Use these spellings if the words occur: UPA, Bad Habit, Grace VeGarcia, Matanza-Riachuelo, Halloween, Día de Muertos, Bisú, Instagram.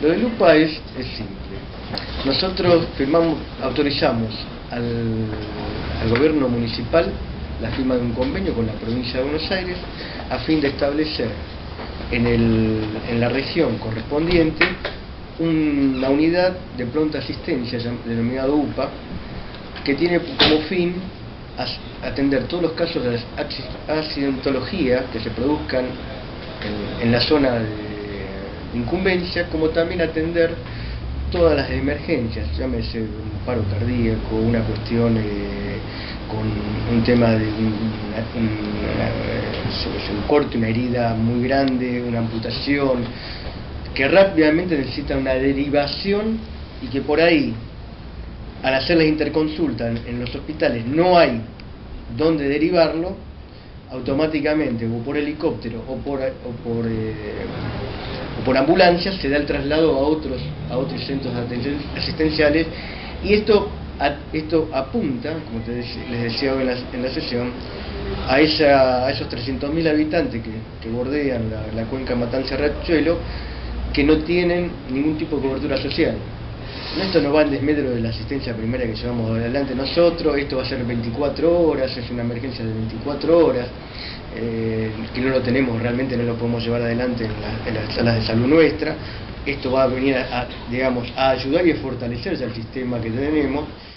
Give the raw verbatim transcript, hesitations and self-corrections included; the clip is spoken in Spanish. Lo del U P A es, es simple. Nosotros firmamos, autorizamos al, al gobierno municipal la firma de un convenio con la provincia de Buenos Aires a fin de establecer en, el, en la región correspondiente una unidad de pronta asistencia denominado U P A, que tiene como fin atender todos los casos de accidentología que se produzcan en, en la zona de incumbencia, como también atender todas las emergencias, llámese un paro cardíaco, una cuestión eh, con un tema de un, un, un corte, una herida muy grande, una amputación, que rápidamente necesita una derivación y que por ahí, al hacer las interconsultas en los hospitales, no hay dónde derivarlo, automáticamente o por helicóptero o por, o por, eh, o por ambulancia se da el traslado a otros, a otros centros asistenciales, y esto, a, esto apunta, como te de, les decía hoy en la, en la sesión, a, esa, a esos trescientos mil habitantes que, que bordean la, la cuenca Matanza-Riachuelo, que no tienen ningún tipo de cobertura social. Esto no va en desmedro de la asistencia primaria que llevamos adelante nosotros. Esto va a ser veinticuatro horas, es una emergencia de veinticuatro horas, eh, que no lo tenemos realmente, no lo podemos llevar adelante en, la, en las salas de salud nuestra. Esto va a venir a, a, digamos, a ayudar y a fortalecerse al sistema que tenemos.